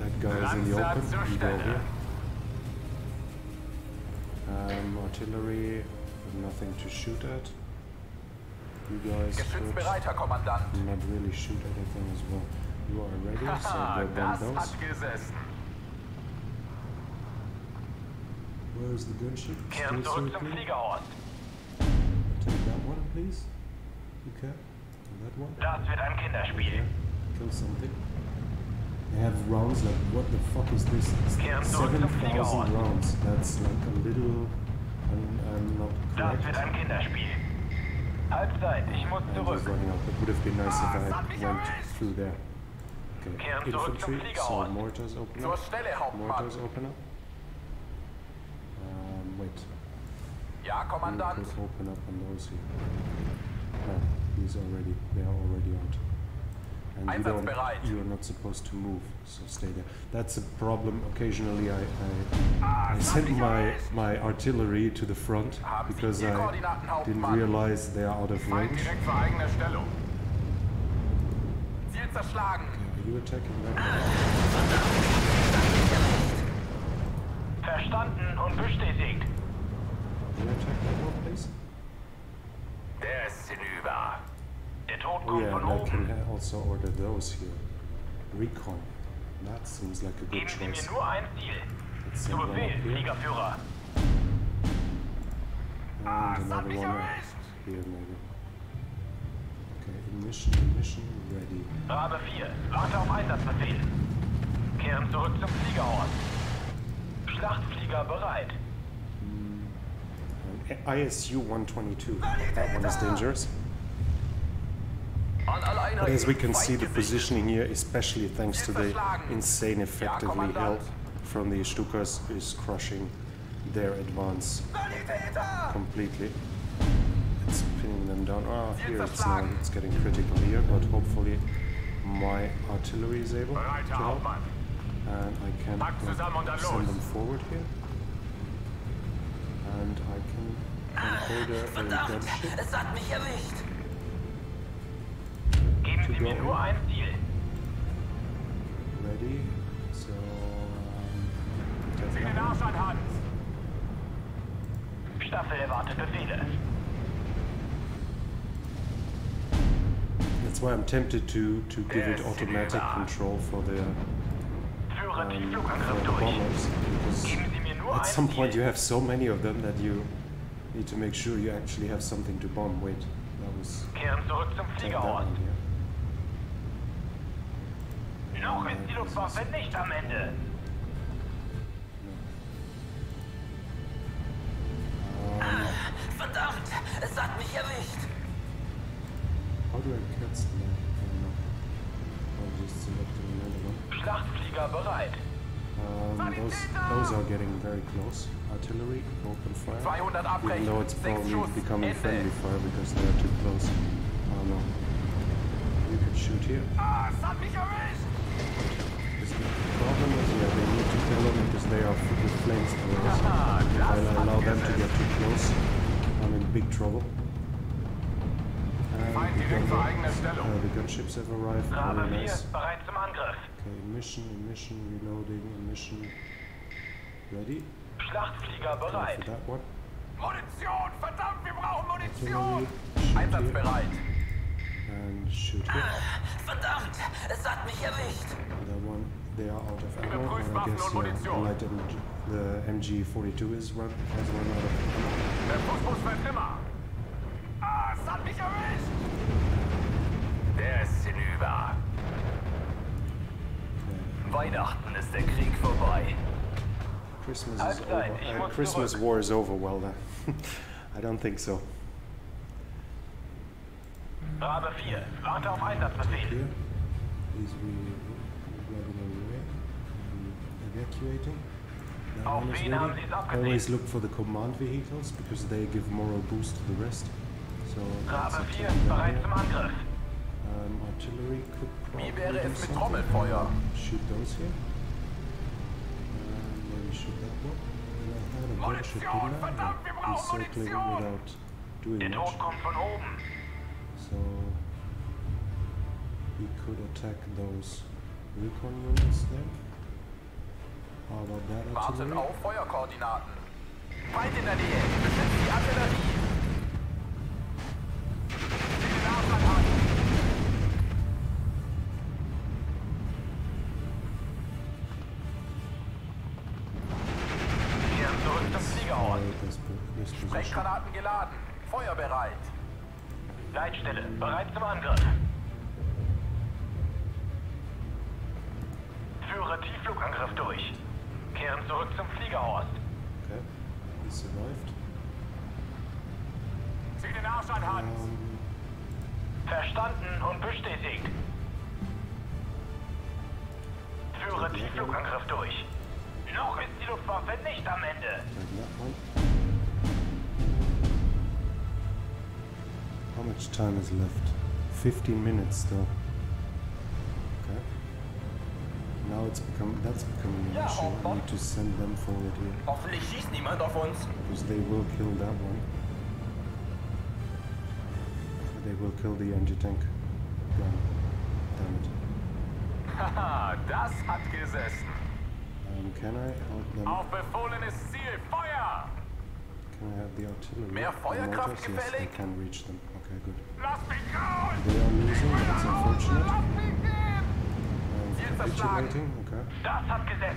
That guy is in the open. We go here. Um, artillery, nothing to shoot at. You guys could not really shoot anything as well. You are ready, so go bomb those. Where's the gunship? Kehren zurück zum Fliegerort. Take that one, please. Okay. That one. Das wird ein Kinderspiel. Okay. Kill something. They have rounds like, what the fuck is this? seven thousand rounds. That's like a little... I'm, I'm not correct. Das wird ein Kinderspiel. Halbzeit, ich muss zurück. It would have been nice if I went through there. Okay. Infantry, so mortars open up. Mortars open up. Yeah, Kommandant. Let's open up on those here. Oh, he's already, they are already out. And you don't, you're not supposed to move, so stay there. That's a problem. Occasionally I, I, I sent my, my artillery to the front because I didn't realize they are out of range. Okay, are you attacking that? Verstanden und bestätigt. Can I check that one, please? Der ist hinüber. Der Yeah, and I can also order those here. Recon. That seems like a good choice. Let's send one up here. And another one up here, maybe. Okay, mission, mission ready. Rabe vier, warte auf Einsatzbefehl. Kehren zurück zum Fliegerort. Schlachtflieger bereit. I S U one twenty-two. That one is dangerous. But as we can see, the positioning here, especially thanks to the insane effectively help from the Stukas, is crushing their advance completely. It's pinning them down. Ah, oh, here it's now, it's getting critical here, but hopefully my artillery is able to help. And I can uh, send them forward here. And I can order a gunship. Geben Sie mir nur ein Ziel. Ready, so... Sieh den Arsch an, Hans! Staffel erwartet Befehle. That's why I'm tempted to, to give it automatic control for the... Um, for the bombers, because at some point you have so many of them that you need to make sure you actually have something to bomb. Wait, that was... Kehren zurück zum Fliegerort. Noch ist die Luftwaffe nicht am Ende. Verdammt, es hat mich erwischt. Schlachtflieger bereit. Um, those, those are getting very close. Artillery, open fire. Even though it's probably becoming friendly fire because they are too close. Oh no. You can shoot here. Es hat mich erwischt. The problem is, yeah, they need to kill them because they are filled with flames. Otherwise, if I allow them to get too close, I'm in big trouble. And uh, the gunships have arrived. Very nice. Okay, mission, mission, reloading, mission. Ready? Schlachtflieger bereit. For that one. Munition! Verdammt, wir brauchen Munition! Einsatzbereit. And shoot here. Verdammt, es hat mich erwischt. They are out of ammo, and I guess yeah, light and the M G forty-two is run, has run out of ammo. Ah, es hat mich erwischt! Der ist hinüber. Weihnachten ist der Krieg vorbei. Christmas is over. Uh, Christmas war is over, well then. I don't think so. Rabe vier, warte auf Einsatzbefehl. Evacuating. I always look for the command vehicles because they give moral boost to the rest. So that's it. Um, artillery could probably shoot those here. Um, maybe shoot that one. And I had a bunch of people encircling without doing much. So we could attack those recon units there. Wartet auf Feuerkoordinaten. Feind in der Nähe. Besetzt die Artillerie. Sieh den Arsch an, Hans. Kehren zurück zum Fliegerort. Sprenggranaten geladen. Feuer bereit. Leitstelle bereit zum Angriff. Führe Tiefflugangriff durch. Kehren zurück zum Fliegerhorst. Okay, he's survived. Zieh den Arsch an, Hans! Um. Verstanden und bestätigt. Führe Tiefflugangriff durch. Noch ist die Luftwaffe nicht am Ende. How much time is left? fifteen minutes still. Now it's become, that's becoming an issue. I need to send them forward here. Hoffentlich schießt niemand auf uns. Because they will kill that one. They will kill the anti-tank. Damn it. Haha, das hat gesessen. Um, can I help them? Auf befohlenes Ziel, Feuer! Can I have the artillery. Mehr Feuerkraft the motors, yes, I can reach them. Okay, good. They are losing, that's unfortunate. And capitulating, okay. Okay,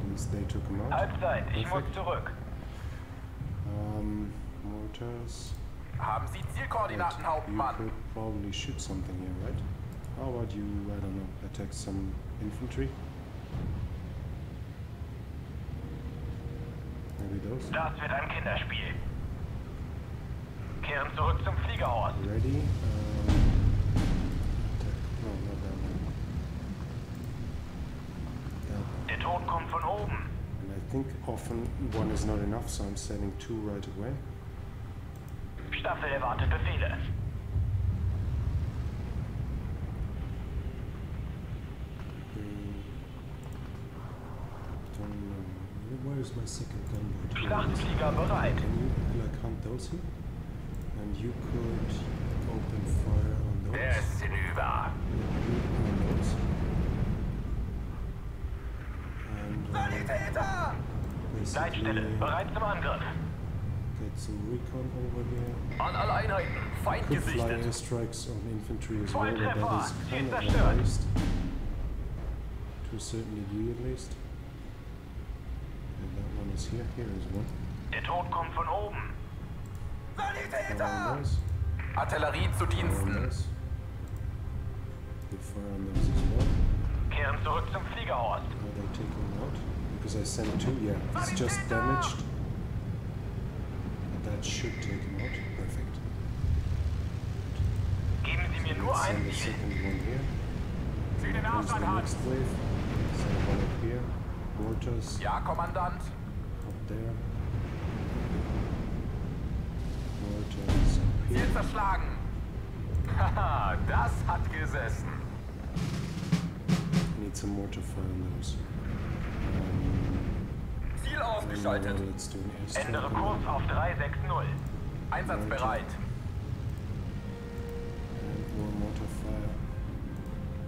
at least they took them out. Perfect. Um, mortars. Right. You could probably shoot something here, right? How about you, I don't know, attack some infantry? Maybe those? Das wird ein Kinderspiel. Kehren zurück zum Fliegerhorst. Ready? Uh, attack. No, not that one. Der Tod kommt von oben. And I think often one is not enough, so I'm sending two right away. Staffel erwartet Befehle. Where is my second gunboat? Schlachtflieger bereit. Can you like hunt those here? And you could open fire on those. Der ist hinüber. Sanitäter! Leitstelle, bereit zum Angriff. Get some recon over here. An alle Einheiten, Feind gesichtet. Could fly airstrikes on infantry as well, but that is kind of unrealized. To a certain degree at least. And that one is here. Here is one. Der Tod kommt von oben. Sanitäter! Artillerie zu Diensten. Good fire on those as well. Kehren zurück zum Fliegerhorst. Are they taken out? Because I sent two, yeah. It's just damaged. That should take him out. Perfect. Geben Sie mir nur ein Ziel. Zieh den Ausland an. Send one up here. Mortars. Ja, Kommandant. Up there. Mortars up here. Ziel zerschlagen. Haha, das hat gesessen. Need some mortar fire on those. Ziel ausgeschaltet. Ändere Kurs auf drei sechs null. Einsatzbereit.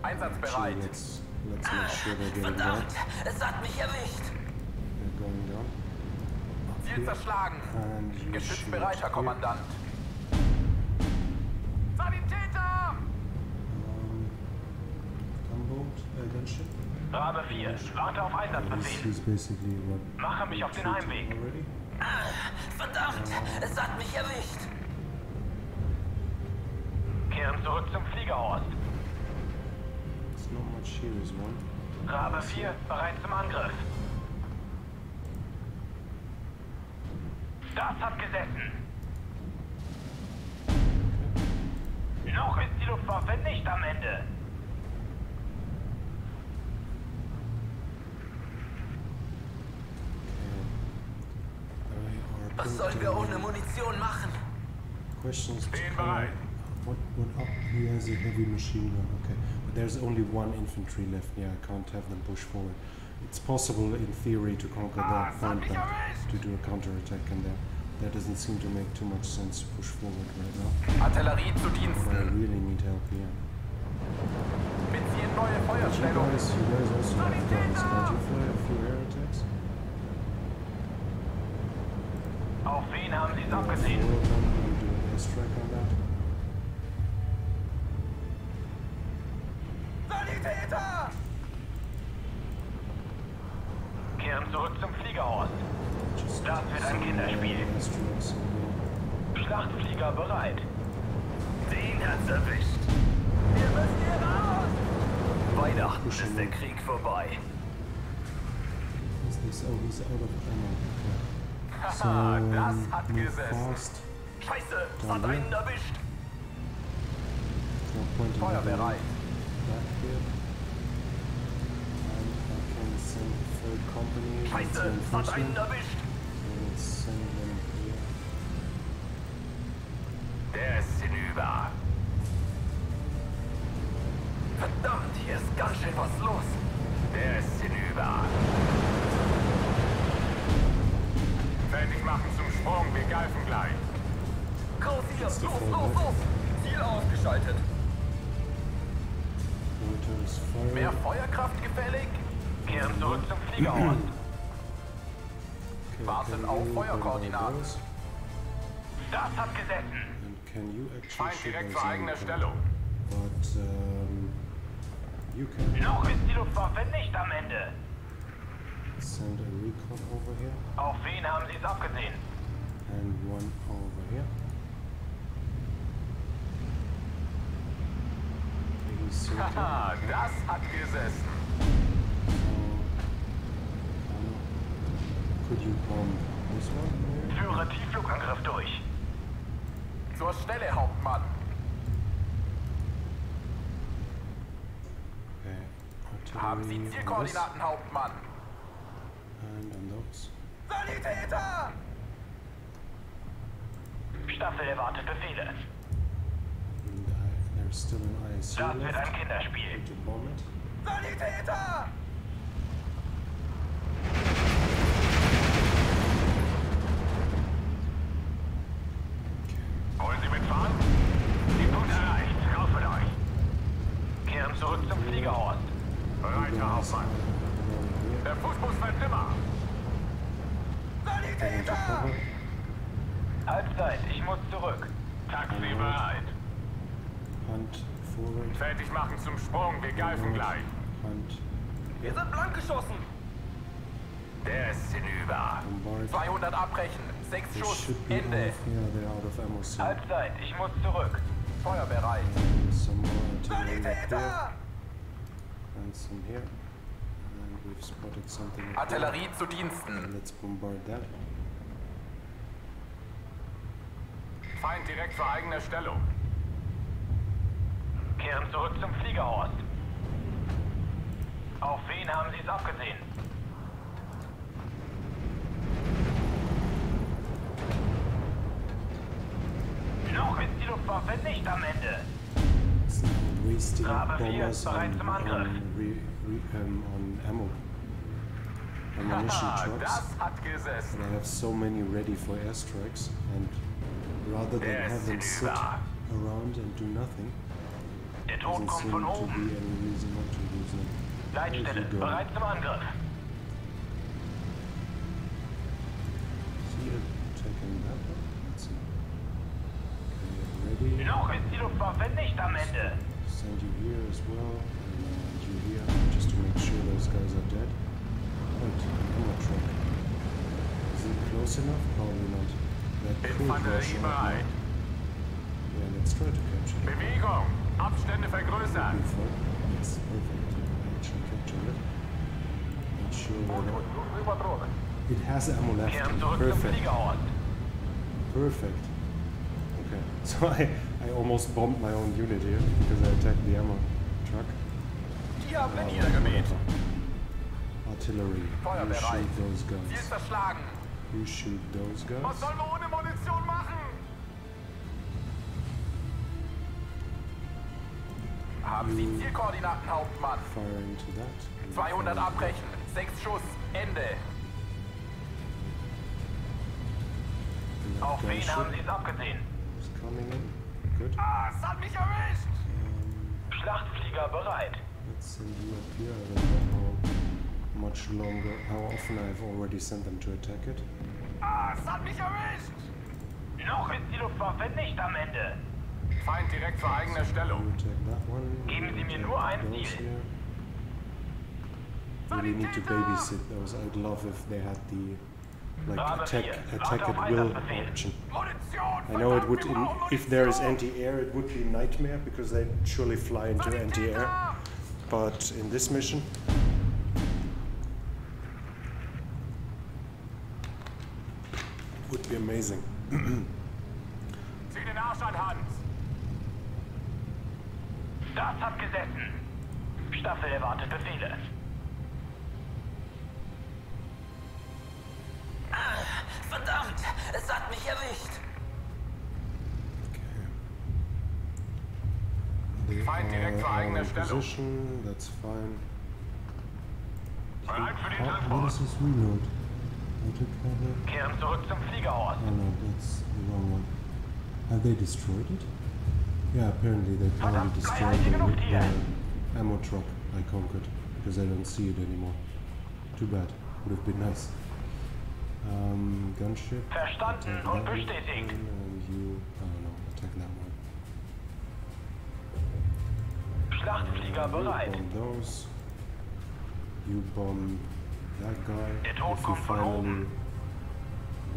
Einsatzbereit. Verdammt, es hat mich erwischt. Ziel zerschlagen. Geschütz bereit, Herr Kommandant. Sanitäter! Rabe vier, warte auf Einsatzbefehl. Mache mich auf den Heimweg. Verdammt, es hat mich erwischt. Kehren zurück zum Fliegerhorst. Rabe vier, bereit zum Angriff. Das hat gesessen. Noch ist die Luftwaffe nicht am Ende. Was sollen wir ohne Munition machen? Questions. What, what up? He has a heavy machine gun. Okay, but there's only one infantry left. Yeah, I can't have them push forward. It's possible in theory to conquer that front, to do a counterattack, and that that doesn't seem to make too much sense to push forward right now. Artillerie zu Diensten. I really need help here. Beziehen neue Feuerstellung. You guys, you guys also have guns. Can't you fly a few air attacks? Auf wen haben Sie es abgesehen? Sanitäter! Kehren zurück zum Fliegerhorst. Das wird ein Kinderspiel. Schlachtflieger bereit. Den hat's erwischt. Wir müssen hier raus! Weihnachten ist der Krieg vorbei. Ist das auch diese Auto verstanden? So, um, das hat gesessen. Scheiße, es hat einen erwischt. So, Feuer bereit. Scheiße, es hat einen erwischt. So, der ist hinüber. Verdammt, hier ist ganz schön was los. Der ist hinüber. Fertig machen zum Sprung, wir greifen gleich. Groß hier, los, los, los! Ziel ausgeschaltet. Mehr Feuerkraft gefällig? Kehren zurück zum Fliegerhorst. Wartet auf Feuerkoordinaten. Das hat gesessen. Feind direkt zur eigenen Stellung. But, um, you can Noch ist die Luftwaffe nicht am Ende. Send a recon over here. Auf wen haben Sie es abgesehen? And one over here. Haha, das hat gesessen. So, could you bomb this one? Führe Tiefflugangriff durch. Zur Stelle, Hauptmann. Okay. Haben Sie Zielkoordinaten, Hauptmann? And on those. Sanitäter! Staffel erwartet Befehle. There's still an I S U das wird ein Kinderspiel. Sanitäter! Wollen Sie mitfahren? Den Punkt erreicht. Raus mit euch. Kehren zurück zum Fliegerhorst. Bereit, Herr Hauptmann. Der Fußbus fällt immer. Sanitäter! Halbzeit, ich muss zurück. Taxi bereit. Hand forward. Fertig machen zum Sprung, wir greifen gleich. Hand. Wir sind blank geschossen. Der ist hinüber. zweihundert abbrechen, sechs Schuss, Ende. Halbzeit, ich muss zurück. Feuer bereit. Sanitäter! Artillerie zu Diensten. Let's bombard that. Feind direkt vor eigener Stellung. Kehren zurück zum Fliegerhorst. Auf wen haben Sie es abgesehen? Noch ist die Luftwaffe nicht am Ende. Rabe vier ist bereits im Angriff. Haha, das hat gesessen. I have so many ready for airstrikes, and rather than have them sit around and do nothing. Der Tod kommt von oben. Leitstelle, bereit zum Angriff. Noch ist die Luftwaffe nicht am Ende. Send you here as well, and you here, just to make sure those guys are dead. And ammo truck. Is it close enough? Probably not. That could rush out. Yeah, let's try to capture it. Bewegung! Abstände vergrößern! Yes, perfect. I actually captured it. Not sure whether... It has ammo left. Perfect. Perfect. Okay, so I, I almost bombed my own unit here, because I attacked the ammo truck. Die haben den Nieder gemäht. Artillery. Who shoot those guys? Who shoot those guys? Was sollen wir ohne Munition machen? Haben Sie Zielkoordinaten, Hauptmann? zweihundert abbrechen, sechs Schuss, Ende. Auf wen haben Sie es abgesehen? Ah, es hat mich erwischt! Um, Schlachtflieger bereit. Let's send you up here. I don't know how much longer, how often I've already sent them to attack it. Ah, es hat mich erwischt! Noch ist die Luftwaffe nicht am Ende. Feind direkt zur eigenen Stellung. Geben Sie mir nur ein Ziel. We need to babysit those. I'd love if they had the like attack attack at will option. I know it would, in, if there is anti-air, it would be a nightmare because they surely fly into anti-air. But in this mission. Would be amazing. Zieh den Arsch an, Hans! Das hat gesessen. Staffel erwartet Befehle. Verdammt, es hat mich erwischt. Okay. Feind direkt zur eigenen Stellung. That's fine. Bereit für den Transport. Kehren zurück zum Fliegerhorst. Oh no, that's the wrong one. Have they destroyed it? Yeah, apparently they probably destroyed the uh, ammo truck I conquered, because I don't see it anymore. Too bad, would have been nice. Um, gunship. Verstanden und bestätigt. You, I don't know, attack that one. Schlachtflieger bereit. You bomb those. You bomb that guy. Der Tod kommt von oben.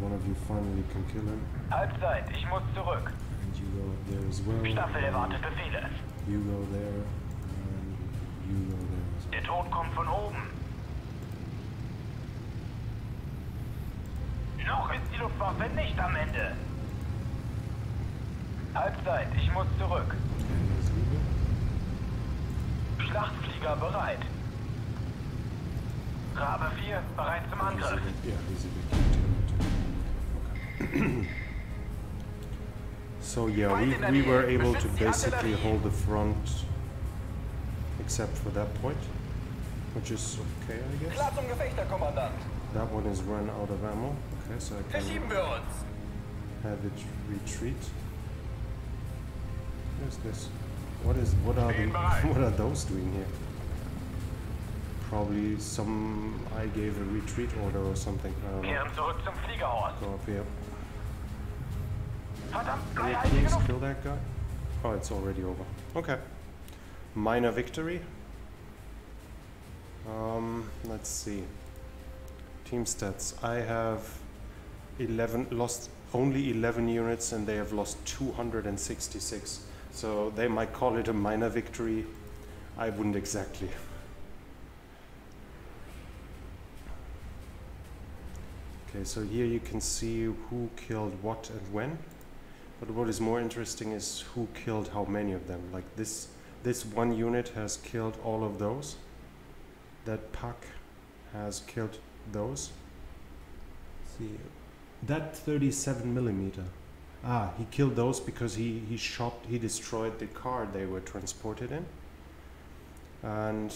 One of you finally can kill him. Halbzeit, ich muss zurück. And you go there as well. Staffel erwartet Befehle. You go there. And you go there as well. Der Tod kommt von oben. Noch ist die Luftwaffe nicht am Ende. Halbzeit, ich muss zurück. Schlachtflieger bereit. Rabe vier, bereit zum Angriff. So yeah, we, we were able to basically hold the front except for that point, which is okay, I guess. Klar zum Gefechter, Kommandant. That one is run out of ammo. Okay, so I can have it retreat. What is this? What is what are the, what are those doing here? Probably some I gave a retreat order or something. I don't know. Go up here. Can you please kill that guy? Oh, it's already over. Okay. Minor victory. Um, let's see. Team stats. I have eleven lost only eleven units and they have lost two hundred sixty-six. So they might call it a minor victory. I wouldn't exactly. Okay, so here you can see who killed what and when. But what is more interesting is who killed how many of them. Like this this one unit has killed all of those. That pack has killed those. See that thirty-seven millimeter. Ah, he killed those because he he shot he destroyed the car they were transported in, and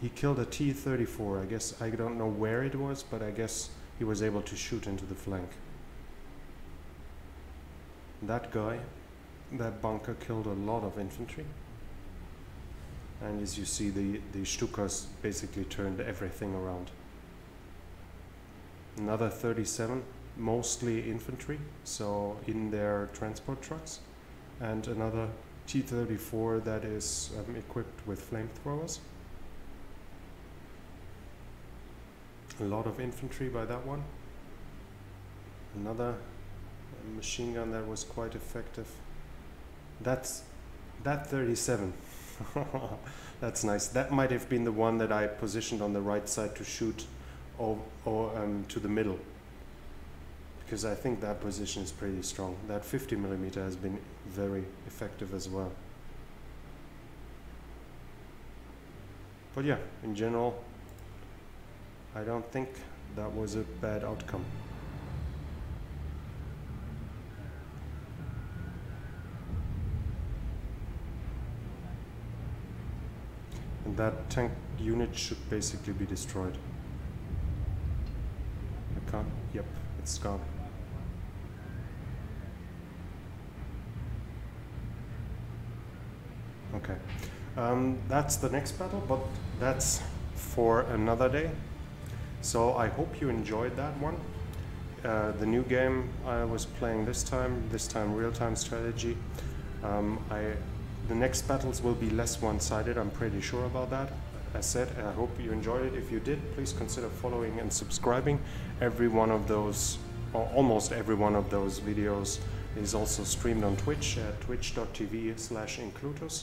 he killed a T thirty-four. I guess I don't know where it was, but I guess he was able to shoot into the flank. That guy, that bunker killed a lot of infantry, and as you see, the the Stukas basically turned everything around. Another thirty-seven, mostly infantry, so in their transport trucks, and another T thirty-four that is um, equipped with flamethrowers. A lot of infantry by that one. Another machine gun that was quite effective. That's that thirty-seven. That's nice. That might have been the one that I positioned on the right side to shoot or, or um, to the middle, because I think that position is pretty strong. That fifty millimeter has been very effective as well. But yeah, in general, I don't think that was a bad outcome. And that tank unit should basically be destroyed. Can't. Yep, it's gone. Okay, um, that's the next battle, but that's for another day. So I hope you enjoyed that one. Uh, the new game I was playing this time, this time real-time strategy. Um, I the next battles will be less one-sided. I'm pretty sure about that. I said, I hope you enjoyed it. If you did, please consider following and subscribing. Every one of those, or almost every one of those videos is also streamed on Twitch at twitch dot t v slash inclutus.